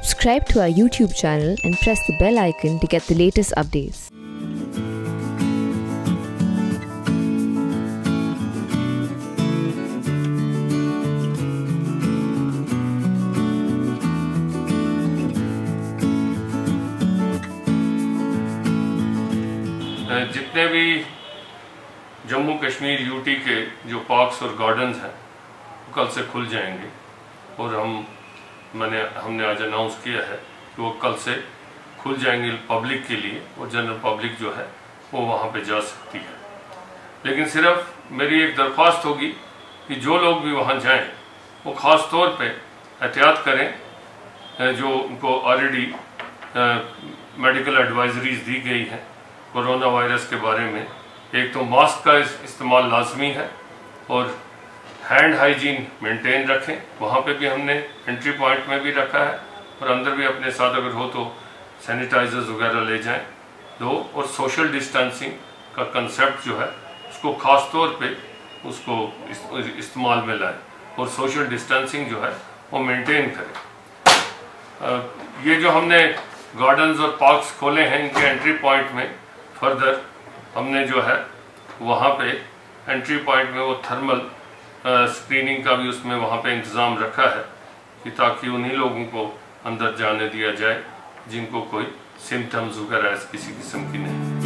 Subscribe to our YouTube channel and press the bell icon to get the latest updates. जितने भी Jammu Kashmir UT के जो parks और gardens हैं वो कल से खुल जाएंगे और हमने आज अनाउंस किया है कि वो कल से खुल जाएंगे पब्लिक के लिए और जनरल पब्लिक जो है वो वहाँ पे जा सकती है। लेकिन सिर्फ मेरी एक दरख्वास्त होगी कि जो लोग भी वहाँ जाएं वो ख़ास तौर पे एहतियात करें। जो उनको ऑलरेडी मेडिकल एडवाइजरीज दी गई हैं कोरोना वायरस के बारे में, एक तो मास्क का इस्तेमाल लाजमी है और हैंड हाइजीन मेंटेन रखें। वहाँ पे भी हमने एंट्री पॉइंट में भी रखा है और अंदर भी अपने साथ अगर हो तो सैनिटाइजर्स वगैरह ले जाएं दो। और सोशल डिस्टेंसिंग का कंसेप्ट जो है उसको ख़ास तौर पे उसको इस्तेमाल में लाएं और सोशल डिस्टेंसिंग जो है वो मेंटेन करें। ये जो हमने गार्डन्स और पार्क्स खोले हैं इनके एंट्री पॉइंट में फर्दर हमने जो है वहाँ पे एंट्री पॉइंट में वो थर्मल स्क्रीनिंग का भी उसमें वहाँ पे इंतज़ाम रखा है कि ताकि उन्हीं लोगों को अंदर जाने दिया जाए जिनको कोई सिम्टम्स वगैरह किसी किस्म की नहीं।